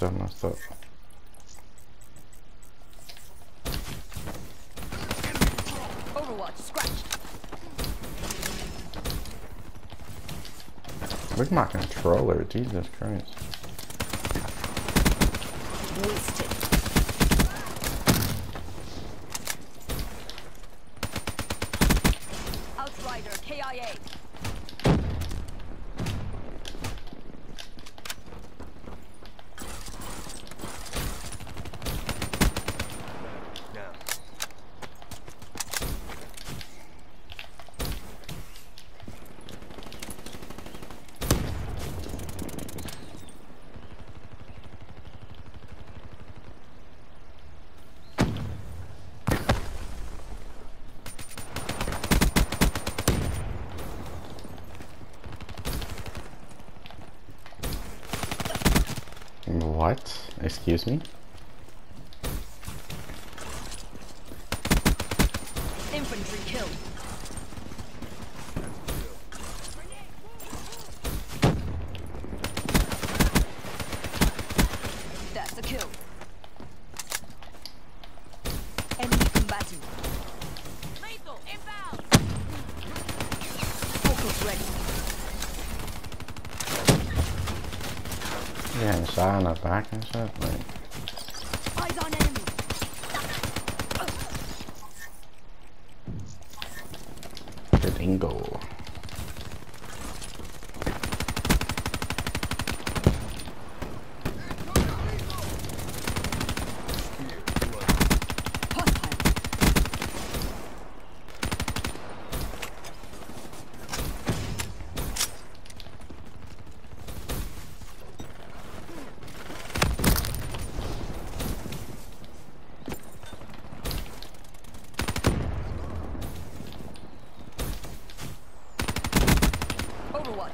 That. Overwatch scratched. Look at my controller, Jesus Christ. Wasted. Outrider, KIA. What? Excuse me? Infantry kill. That's a kill. Enemy combatant. Lethal inbound. Focus ready. Yeah, inside on the back and stuff, like. Eyes on enemy. The dingo.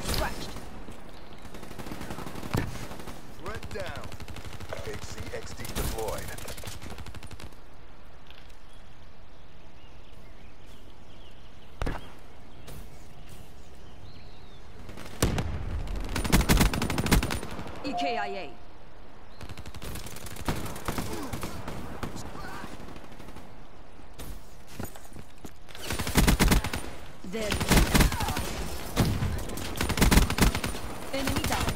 Scratched. Red down. HCXD deployed. EKIA. There. Enemy down.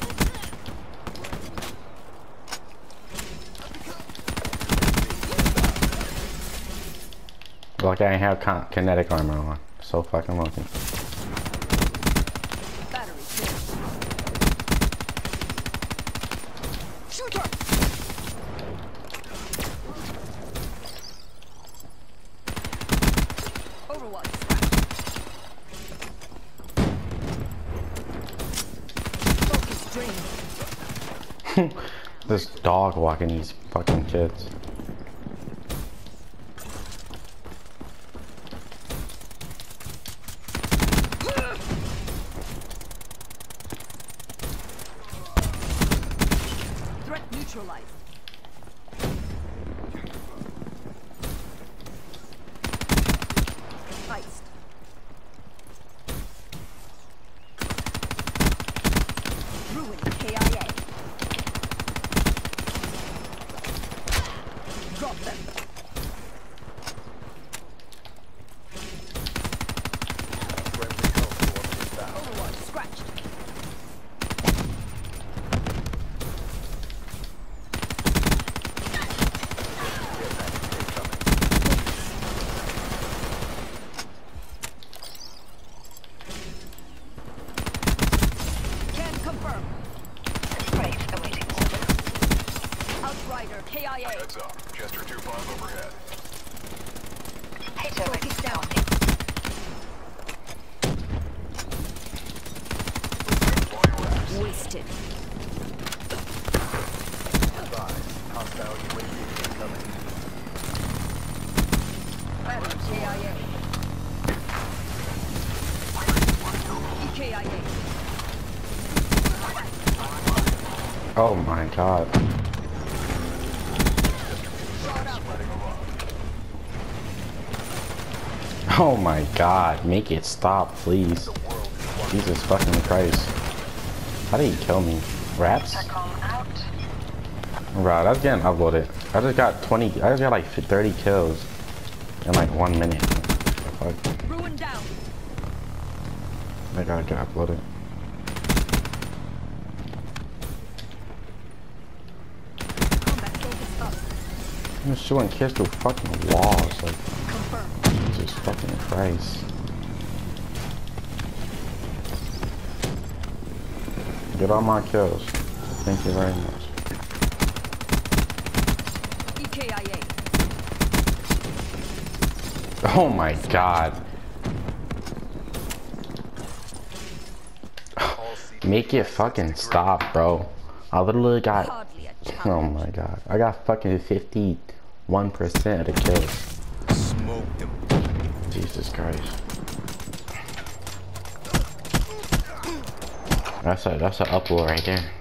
Like I have kinetic armor on. So fucking lucky. Battery killed. Shooter. Overwatch. This dog walking these fucking kids. Threat neutralized. Iced. Ruined KIA. Drop them. Overwatch scratched. Can confirm. Right, awaiting order. Outrider, KIA. Heads up. Chester 2-5 overhead. Hater is down. Wasted. Advised. Hostile UAV incoming. Battle KIA. EKIA. Oh my god. Oh my god, make it stop, please. Jesus fucking Christ. How did he kill me? Rats? Bro, that's getting uploaded. I just got 20, I just got like 30 kills in like 1 minute. Fuck. I gotta get uploaded. I'm just shooting kids through fucking walls, like, Jesus fucking Christ. Get all my kills. Thank you very much. EKIA. Oh my god. Make it fucking stop, bro. I literally got, oh my god, I got fucking 51% of the kills. Smoke them. Jesus Christ. That's a upload right there.